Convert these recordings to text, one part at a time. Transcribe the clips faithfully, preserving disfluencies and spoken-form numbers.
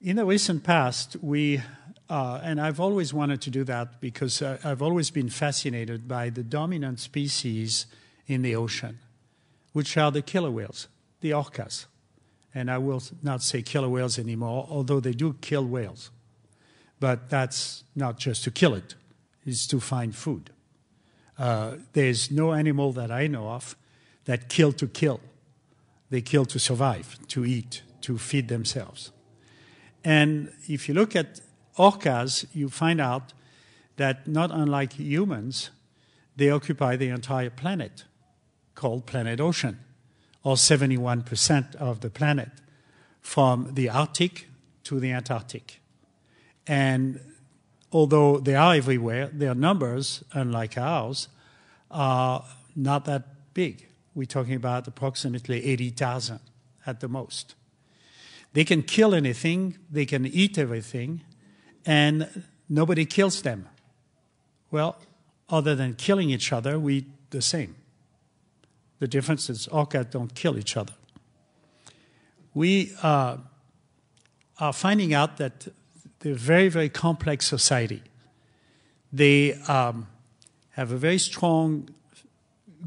In the recent past, we, uh, and I've always wanted to do that because uh, I've always been fascinated by the dominant species in the ocean, which are the killer whales, the orcas. And I will not say killer whales anymore, although they do kill whales. But that's not just to kill it, it's to find food. Uh, there's no animal that I know of that kill to kill. They kill to survive, to eat, to feed themselves. And if you look at orcas, you find out that not unlike humans, they occupy the entire planet, called planet ocean, or seventy-one percent of the planet, from the Arctic to the Antarctic. And although they are everywhere, their numbers, unlike ours, are not that big. We're talking about approximately eighty thousand at the most. They can kill anything, they can eat everything, and nobody kills them. Well, other than killing each other, we the same. The difference is orcas don't kill each other. We uh, are finding out that they're a very, very complex society. They um, have a very strong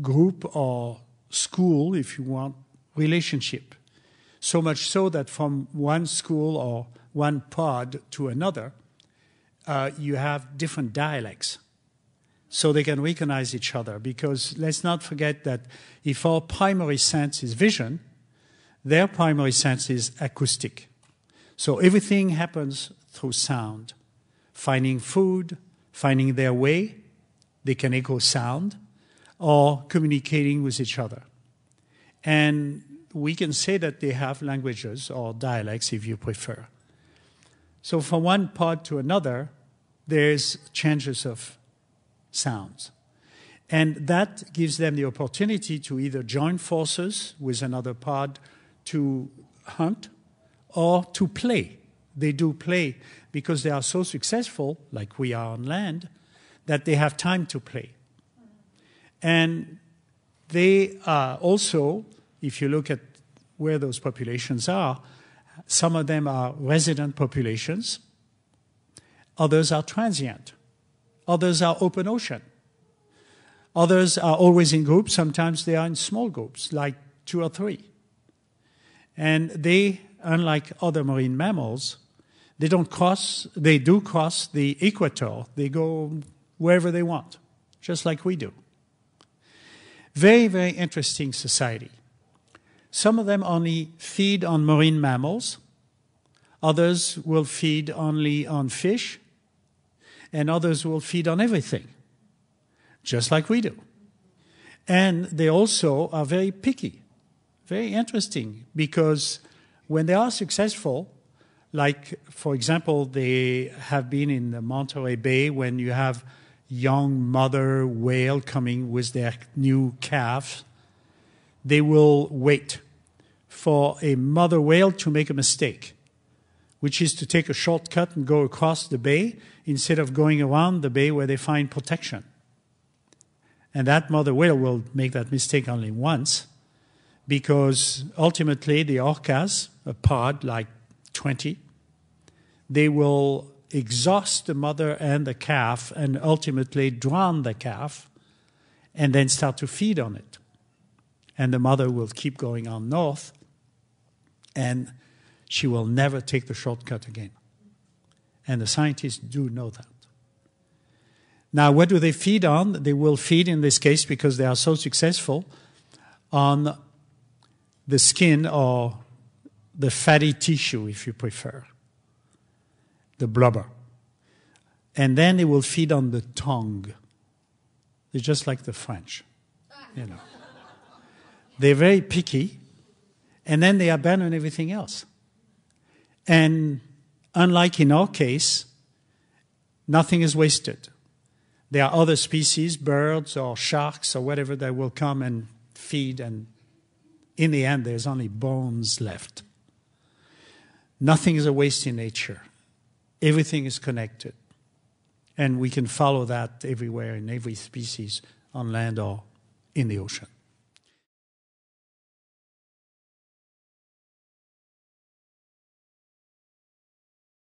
group or school, if you want, relationship. So much so that from one school or one pod to another, uh, you have different dialects. So they can recognize each other, because let's not forget that if our primary sense is vision, their primary sense is acoustic. So everything happens through sound. Finding food, finding their way, they can echo sound, or communicating with each other. And we can say that they have languages or dialects, if you prefer. So from one pod to another, there's changes of sounds. And that gives them the opportunity to either join forces with another pod to hunt or to play. They do play because they are so successful, like we are on land, that they have time to play. And they are also, if you look at where those populations are, some of them are resident populations, others are transient, others are open ocean, others are always in groups, sometimes they are in small groups, like two or three. And they, unlike other marine mammals, they don't cross, they do cross the equator, they go wherever they want, just like we do. Very, very interesting society. Some of them only feed on marine mammals, others will feed only on fish, and others will feed on everything, just like we do. And they also are very picky, very interesting, because when they are successful, like, for example, they have been in the Monterey Bay when you have young mother whale coming with their new calf, they will wait for a mother whale to make a mistake, which is to take a shortcut and go across the bay instead of going around the bay where they find protection. And that mother whale will make that mistake only once, because ultimately the orcas, a pod like twenty, they will exhaust the mother and the calf and ultimately drown the calf and then start to feed on it. And the mother will keep going on north, and she will never take the shortcut again. And the scientists do know that. Now, what do they feed on? They will feed, in this case, because they are so successful, on the skin or the fatty tissue, if you prefer, the blubber. And then they will feed on the tongue. They're just like the French, you know. They're very picky, and then they abandon everything else. And unlike in our case, nothing is wasted. There are other species, birds or sharks or whatever, that will come and feed, and in the end, there's only bones left. Nothing is a waste in nature. Everything is connected. And we can follow that everywhere in every species, on land or in the ocean.